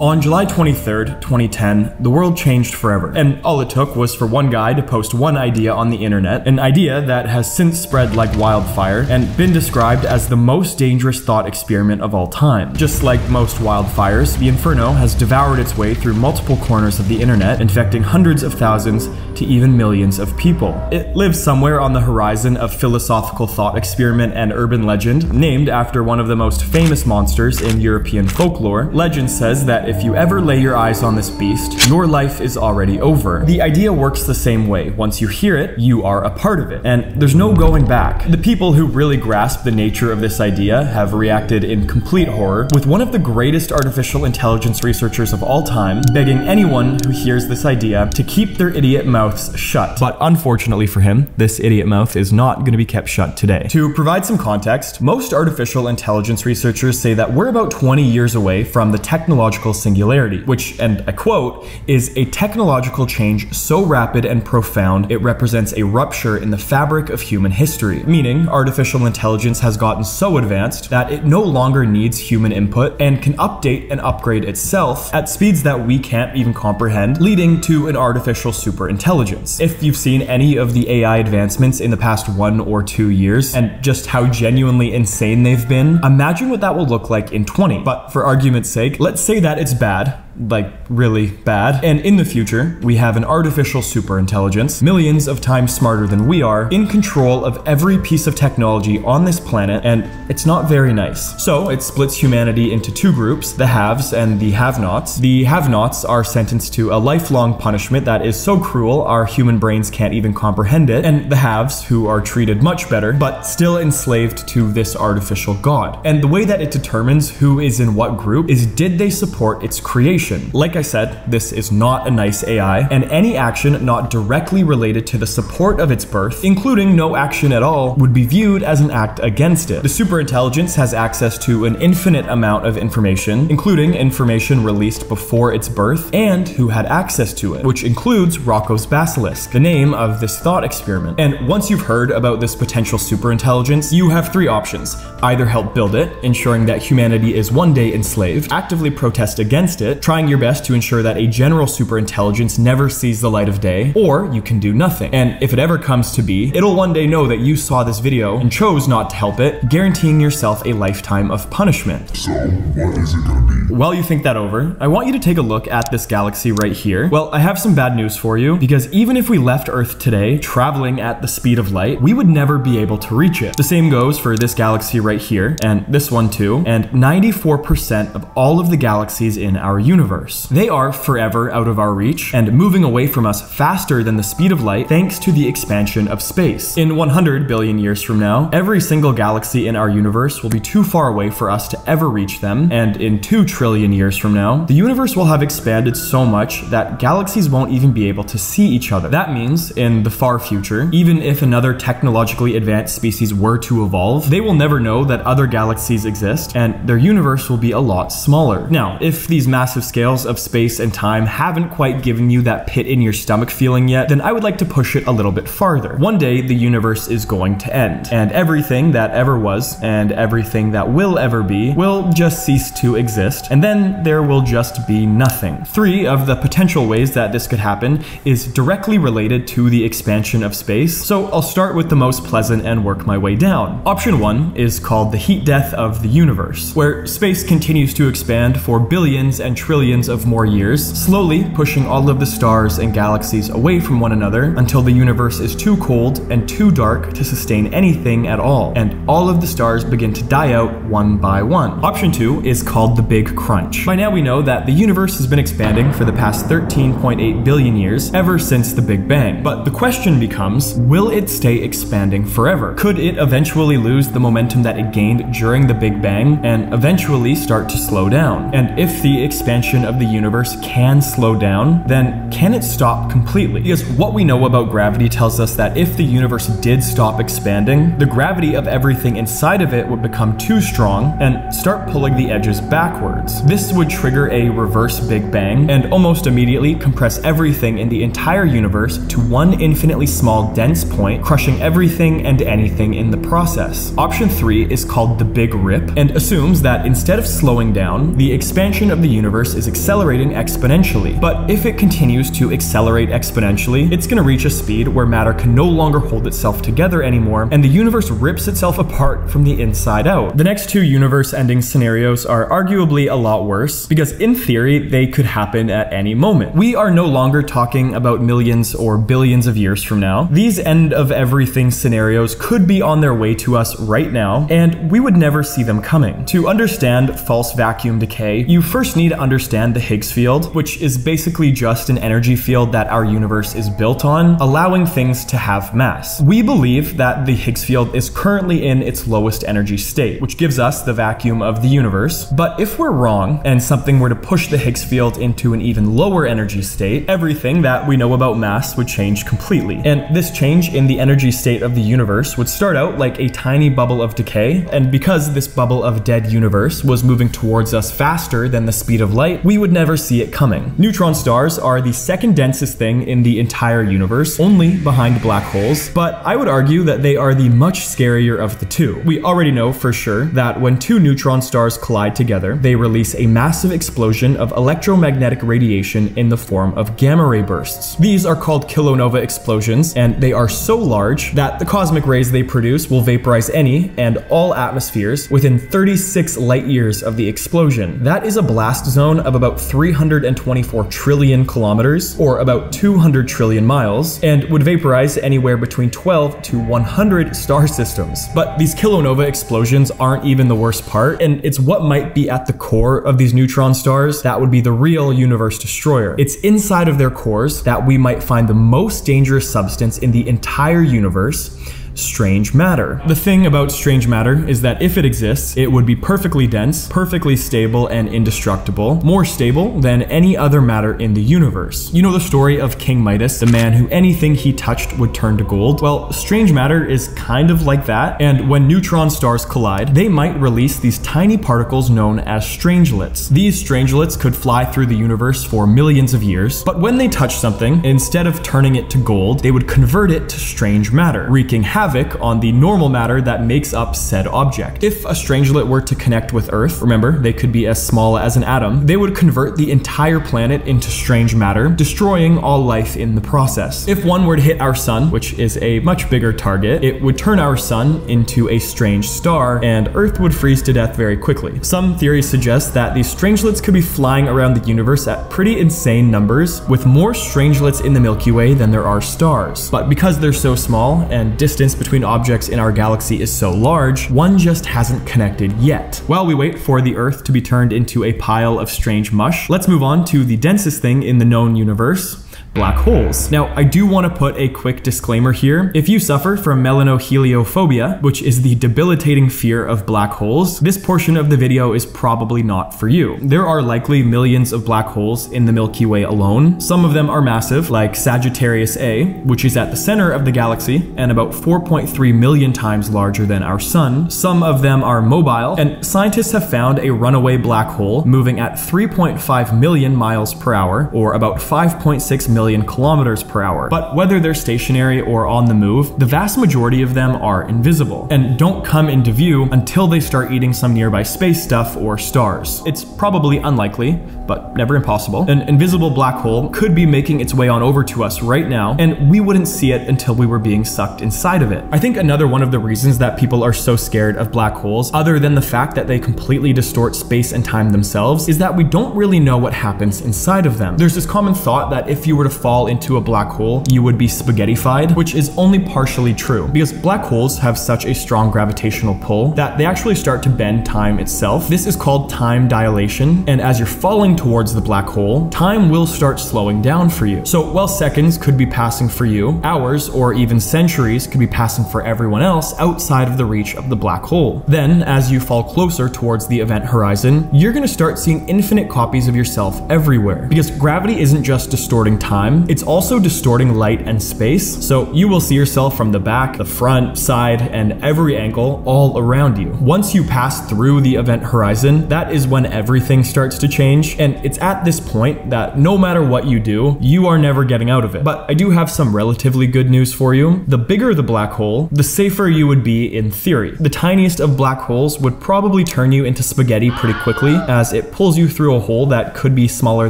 On July 23rd, 2010, the world changed forever, and all it took was for one guy to post one idea on the internet, an idea that has since spread like wildfire and been described as the most dangerous thought experiment of all time. Just like most wildfires, the inferno has devoured its way through multiple corners of the internet, infecting hundreds of thousands to even millions of people. It lives somewhere on the horizon of philosophical thought experiment and urban legend, named after one of the most famous monsters in European folklore. Legend says that if you ever lay your eyes on this beast, your life is already over. The idea works the same way. Once you hear it, you are a part of it, and there's no going back. The people who really grasp the nature of this idea have reacted in complete horror, with one of the greatest artificial intelligence researchers of all time begging anyone who hears this idea to keep their idiot mouths shut. But unfortunately for him, this idiot mouth is not going to be kept shut today. To provide some context, most artificial intelligence researchers say that we're about 20 years away from the technological singularity, which, and I quote, is a technological change so rapid and profound it represents a rupture in the fabric of human history. Meaning, artificial intelligence has gotten so advanced that it no longer needs human input and can update and upgrade itself at speeds that we can't even comprehend, leading to an artificial superintelligence. If you've seen any of the AI advancements in the past 1 or 2 years and just how genuinely insane they've been, imagine what that will look like in 20. But for argument's sake, let's say that it's bad, like really bad, and in the future we have an artificial superintelligence, millions of times smarter than we are, in control of every piece of technology on this planet, and it's not very nice. So it splits humanity into two groups, the haves and the have-nots. The have-nots are sentenced to a lifelong punishment that is so cruel our human brains can't even comprehend it, and the haves, who are treated much better but still enslaved to this artificial god. And the way that it determines who is in what group is, did they support its creation? Like I said, this is not a nice AI, and any action not directly related to the support of its birth, including no action at all, would be viewed as an act against it. The superintelligence has access to an infinite amount of information, including information released before its birth and who had access to it, which includes Roko's Basilisk, the name of this thought experiment. And once you've heard about this potential superintelligence, you have three options. Either help build it, ensuring that humanity is one day enslaved, actively protest against it, trying your best to ensure that a general superintelligence never sees the light of day, or you can do nothing. And if it ever comes to be, it'll one day know that you saw this video and chose not to help it, guaranteeing yourself a lifetime of punishment. So, what is it gonna be? While you think that over, I want you to take a look at this galaxy right here. Well, I have some bad news for you, because even if we left Earth today, traveling at the speed of light, we would never be able to reach it. The same goes for this galaxy right here, and this one too, and 94% of all of the galaxies in our universe. They are forever out of our reach and moving away from us faster than the speed of light thanks to the expansion of space. In 100 billion years from now, every single galaxy in our universe will be too far away for us to ever reach them, and in 2 trillion years from now, the universe will have expanded so much that galaxies won't even be able to see each other. That means, in the far future, even if another technologically advanced species were to evolve, they will never know that other galaxies exist, and their universe will be a lot smaller. Now, if these massive scales of space and time haven't quite given you that pit in your stomach feeling yet, then I would like to push it a little bit farther. One day, the universe is going to end, and everything that ever was, and everything that will ever be, will just cease to exist, and then there will just be nothing. 3 of the potential ways that this could happen is directly related to the expansion of space, so I'll start with the most pleasant and work my way down. Option 1 is called the heat death of the universe, where space continues to expand for billions and trillions of more years, slowly pushing all of the stars and galaxies away from one another until the universe is too cold and too dark to sustain anything at all, and all of the stars begin to die out one by one. Option 2 is called the Big Crunch. By now we know that the universe has been expanding for the past 13.8 billion years ever since the Big Bang, but the question becomes, will it stay expanding forever? Could it eventually lose the momentum that it gained during the Big Bang and eventually start to slow down? And if the expansion of the universe can slow down, then can it stop completely? Because what we know about gravity tells us that if the universe did stop expanding, the gravity of everything inside of it would become too strong and start pulling the edges backwards. This would trigger a reverse Big Bang and almost immediately compress everything in the entire universe to one infinitely small dense point, crushing everything and anything in the process. Option 3 is called the Big Rip and assumes that instead of slowing down, the expansion of the universe universe is accelerating exponentially. But if it continues to accelerate exponentially, it's going to reach a speed where matter can no longer hold itself together anymore, and the universe rips itself apart from the inside out. The next two universe-ending scenarios are arguably a lot worse, because in theory, they could happen at any moment. We are no longer talking about millions or billions of years from now. These end-of-everything scenarios could be on their way to us right now, and we would never see them coming. To understand false vacuum decay, you first need to understand the Higgs field, which is basically just an energy field that our universe is built on, allowing things to have mass. We believe that the Higgs field is currently in its lowest energy state, which gives us the vacuum of the universe. But if we're wrong, and something were to push the Higgs field into an even lower energy state, everything that we know about mass would change completely. And this change in the energy state of the universe would start out like a tiny bubble of decay, and because this bubble of dead universe was moving towards us faster than the speed of light, we would never see it coming. Neutron stars are the second densest thing in the entire universe, only behind black holes, but I would argue that they are the much scarier of the two. We already know for sure that when two neutron stars collide together, they release a massive explosion of electromagnetic radiation in the form of gamma ray bursts. These are called kilonova explosions, and they are so large that the cosmic rays they produce will vaporize any and all atmospheres within 36 light years of the explosion. That is a blast zone of about 324 trillion kilometers, or about 200 trillion miles, and would vaporize anywhere between 12 to 100 star systems. But these kilonova explosions aren't even the worst part, and it's what might be at the core of these neutron stars that would be the real universe destroyer. It's inside of their cores that we might find the most dangerous substance in the entire universe, strange matter. The thing about strange matter is that if it exists, it would be perfectly dense, perfectly stable, and indestructible, more stable than any other matter in the universe. You know the story of King Midas, the man who anything he touched would turn to gold? Well, strange matter is kind of like that, and when neutron stars collide, they might release these tiny particles known as stranglets. These stranglets could fly through the universe for millions of years, but when they touch something, instead of turning it to gold, they would convert it to strange matter, wreaking havoc on the normal matter that makes up said object. If a strangelet were to connect with Earth, remember, they could be as small as an atom, they would convert the entire planet into strange matter, destroying all life in the process. If one were to hit our sun, which is a much bigger target, it would turn our sun into a strange star, and Earth would freeze to death very quickly. Some theories suggest that these strangelets could be flying around the universe at pretty insane numbers, with more strangelets in the Milky Way than there are stars. But because they're so small and distance between objects in our galaxy is so large, one just hasn't connected yet. While we wait for the Earth to be turned into a pile of strange mush, let's move on to the densest thing in the known universe, black holes. Now, I do want to put a quick disclaimer here. If you suffer from melanoheliophobia, which is the debilitating fear of black holes, this portion of the video is probably not for you. There are likely millions of black holes in the Milky Way alone. Some of them are massive, like Sagittarius A, which is at the center of the galaxy and about 4.3 million times larger than our sun. Some of them are mobile, and scientists have found a runaway black hole moving at 3.5 million miles per hour, or about 5.6 million kilometers per hour. But whether they're stationary or on the move, the vast majority of them are invisible and don't come into view until they start eating some nearby space stuff or stars. It's probably unlikely, but never impossible. An invisible black hole could be making its way on over to us right now, and we wouldn't see it until we were being sucked inside of it. I think another one of the reasons that people are so scared of black holes, other than the fact that they completely distort space and time themselves, is that we don't really know what happens inside of them. There's this common thought that if you were to fall into a black hole, you would be spaghettified, which is only partially true, because black holes have such a strong gravitational pull that they actually start to bend time itself. This is called time dilation, and as you're falling towards the black hole, time will start slowing down for you. So while seconds could be passing for you, hours or even centuries could be passing for everyone else outside of the reach of the black hole. Then, as you fall closer towards the event horizon, you're going to start seeing infinite copies of yourself everywhere, because gravity isn't just distorting time, time. It's also distorting light and space, so you will see yourself from the back, the front, side, and every angle all around you. Once you pass through the event horizon, that is when everything starts to change, and it's at this point that no matter what you do, you are never getting out of it. But I do have some relatively good news for you. The bigger the black hole, the safer you would be in theory. The tiniest of black holes would probably turn you into spaghetti pretty quickly, as it pulls you through a hole that could be smaller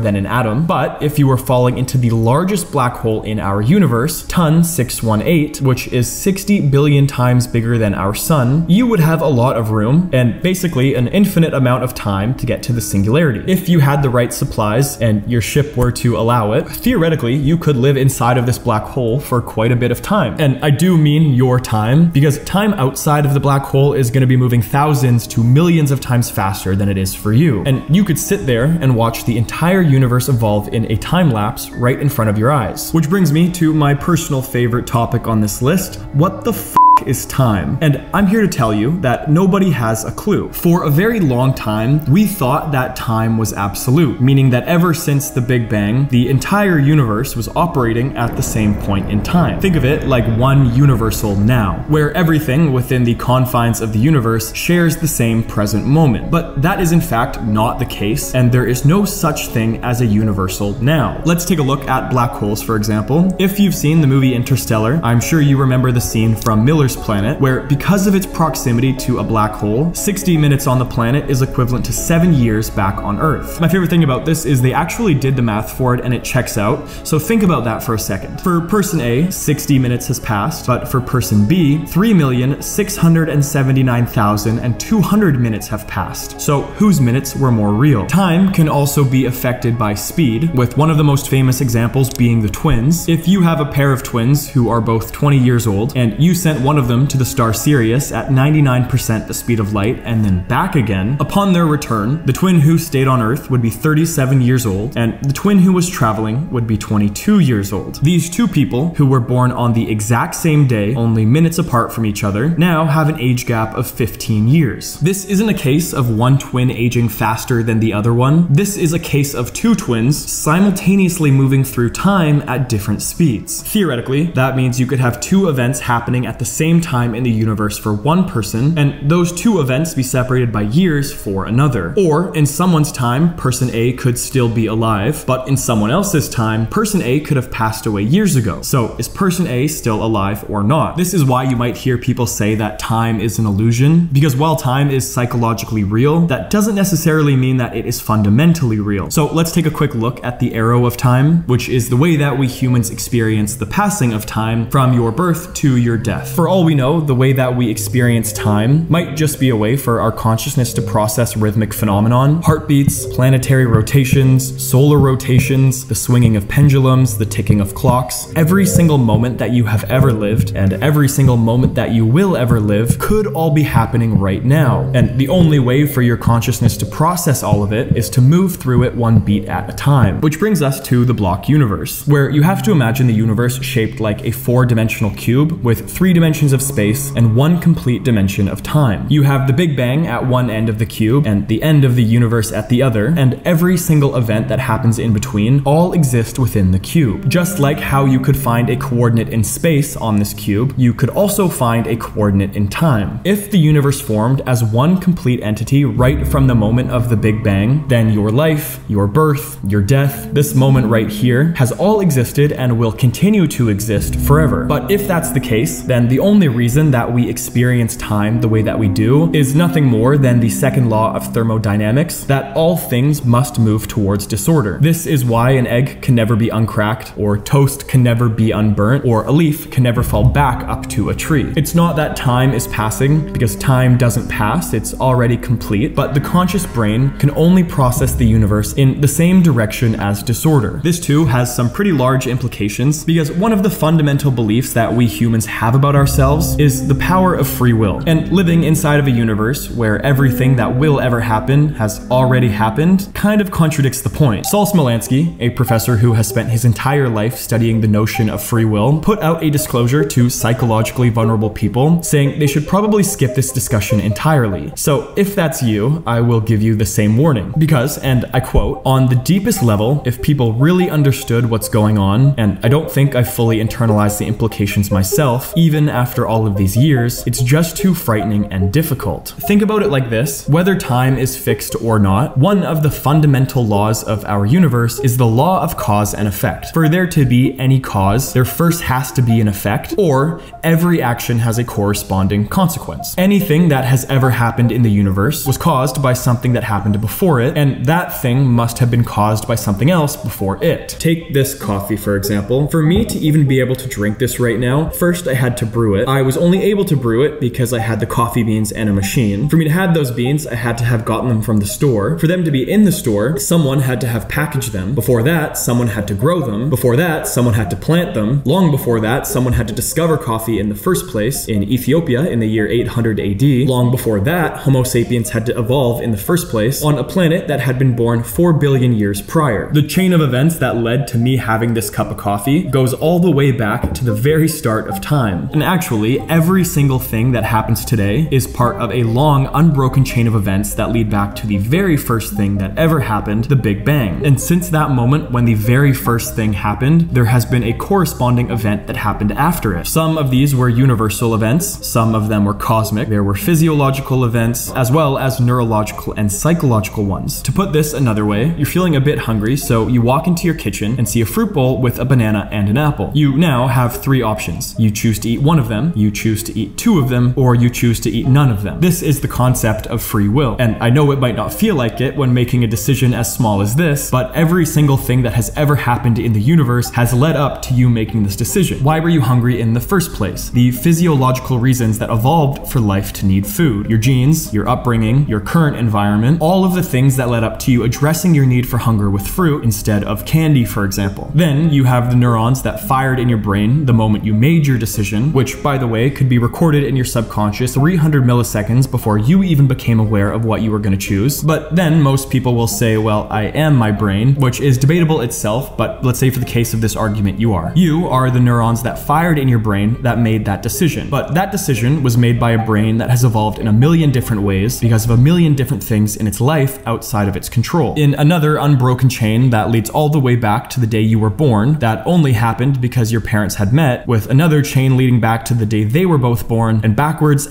than an atom. But if you were falling into the largest black hole in our universe, Ton 618, which is 60 billion times bigger than our sun, you would have a lot of room and basically an infinite amount of time to get to the singularity. If you had the right supplies and your ship were to allow it, theoretically, you could live inside of this black hole for quite a bit of time. And I do mean your time, because time outside of the black hole is going to be moving thousands to millions of times faster than it is for you. And you could sit there and watch the entire universe evolve in a time lapse right in front of your eyes. Which brings me to my personal favorite topic on this list. What the f is time? And I'm here to tell you that nobody has a clue. For a very long time, we thought that time was absolute, meaning that ever since the Big Bang, the entire universe was operating at the same point in time. Think of it like one universal now, where everything within the confines of the universe shares the same present moment. But that is in fact not the case, and there is no such thing as a universal now. Let's take a look at black holes, for example. If you've seen the movie Interstellar, I'm sure you remember the scene from Miller's Planet, where because of its proximity to a black hole, 60 minutes on the planet is equivalent to 7 years back on Earth. My favorite thing about this is they actually did the math for it and it checks out, so think about that for a second. For person A, 60 minutes has passed, but for person B, 3,679,200 minutes have passed. So whose minutes were more real? Time can also be affected by speed, with one of the most famous examples being the twins. If you have a pair of twins who are both 20 years old, and you sent one of them to the star Sirius at 99% the speed of light and then back again, upon their return, the twin who stayed on Earth would be 37 years old, and the twin who was traveling would be 22 years old. These two people, who were born on the exact same day, only minutes apart from each other, now have an age gap of 15 years. This isn't a case of one twin aging faster than the other one. This is a case of two twins simultaneously moving through time at different speeds. Theoretically, that means you could have two events happening at the same time in the universe for one person, and those two events be separated by years for another. Or in someone's time, person A could still be alive, but in someone else's time, person A could have passed away years ago. So is person A still alive or not? This is why you might hear people say that time is an illusion, because while time is psychologically real, that doesn't necessarily mean that it is fundamentally real. So let's take a quick look at the arrow of time, which is the way that we humans experience the passing of time from your birth to your death. For all we know, the way that we experience time might just be a way for our consciousness to process rhythmic phenomenon, heartbeats, planetary rotations, solar rotations, the swinging of pendulums, the ticking of clocks. Every single moment that you have ever lived and every single moment that you will ever live could all be happening right now. And the only way for your consciousness to process all of it is to move through it one beat at a time. Which brings us to the block universe, where you have to imagine the universe shaped like a four-dimensional cube with 3 dimensions of space and 1 complete dimension of time. You have the Big Bang at one end of the cube and the end of the universe at the other, and every single event that happens in between all exist within the cube. Just like how you could find a coordinate in space on this cube, you could also find a coordinate in time. If the universe formed as one complete entity right from the moment of the Big Bang, then your life, your birth, your death, this moment right here has all existed and will continue to exist forever. But if that's the case, then the only reason that we experience time the way that we do is nothing more than the second law of thermodynamics, that all things must move towards disorder. This is why an egg can never be uncracked, or toast can never be unburnt, or a leaf can never fall back up to a tree. It's not that time is passing, because time doesn't pass, it's already complete, but the conscious brain can only process the universe in the same direction as disorder. This too has some pretty large implications, because one of the fundamental beliefs that we humans have about ourselves themselves is the power of free will, and living inside of a universe where everything that will ever happen has already happened kind of contradicts the point. Saul Smilansky, a professor who has spent his entire life studying the notion of free will, put out a disclosure to psychologically vulnerable people saying they should probably skip this discussion entirely. So if that's you, I will give you the same warning. Because, and I quote, "On the deepest level, if people really understood what's going on, and I don't think I fully internalized the implications myself, even after all of these years, it's just too frightening and difficult." Think about it like this: whether time is fixed or not, one of the fundamental laws of our universe is the law of cause and effect. For there to be any cause, there first has to be an effect, or every action has a corresponding consequence. Anything that has ever happened in the universe was caused by something that happened before it, and that thing must have been caused by something else before it. Take this coffee, for example. For me to even be able to drink this right now, first I had to brew it. I was only able to brew it because I had the coffee beans and a machine. For me to have those beans, I had to have gotten them from the store. For them to be in the store, someone had to have packaged them. Before that, someone had to grow them. Before that, someone had to plant them. Long before that, someone had to discover coffee in the first place in Ethiopia in the year 800 AD. Long before that, Homo sapiens had to evolve in the first place on a planet that had been born 4 billion years prior. The chain of events that led to me having this cup of coffee goes all the way back to the very start of time. And actually, every single thing that happens today is part of a long, unbroken chain of events that lead back to the very first thing that ever happened, the Big Bang. And since that moment when the very first thing happened, there has been a corresponding event that happened after it. Some of these were universal events, some of them were cosmic, there were physiological events, as well as neurological and psychological ones. To put this another way, you're feeling a bit hungry, so you walk into your kitchen and see a fruit bowl with a banana and an apple. You now have three options. You choose to eat one of them, you choose to eat two of them, or you choose to eat none of them. This is the concept of free will. And I know it might not feel like it when making a decision as small as this, but every single thing that has ever happened in the universe has led up to you making this decision. Why were you hungry in the first place? The physiological reasons that evolved for life to need food. Your genes, your upbringing, your current environment, all of the things that led up to you addressing your need for hunger with fruit instead of candy, for example. Then you have the neurons that fired in your brain the moment you made your decision, which, by the way, could be recorded in your subconscious 300 milliseconds before you even became aware of what you were going to choose. But then most people will say, well, I am my brain, which is debatable itself, but let's say for the case of this argument, you are. You are the neurons that fired in your brain that made that decision. But that decision was made by a brain that has evolved in a million different ways because of a million different things in its life outside of its control. In another unbroken chain that leads all the way back to the day you were born, that only happened because your parents had met, with another chain leading back to the day they were both born, and backwards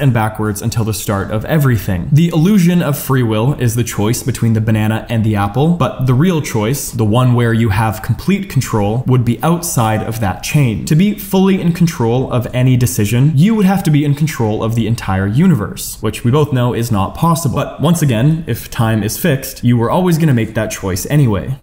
until the start of everything. The illusion of free will is the choice between the banana and the apple, but the real choice, the one where you have complete control, would be outside of that chain. To be fully in control of any decision, you would have to be in control of the entire universe, which we both know is not possible. But once again, if time is fixed, you were always going to make that choice anyway.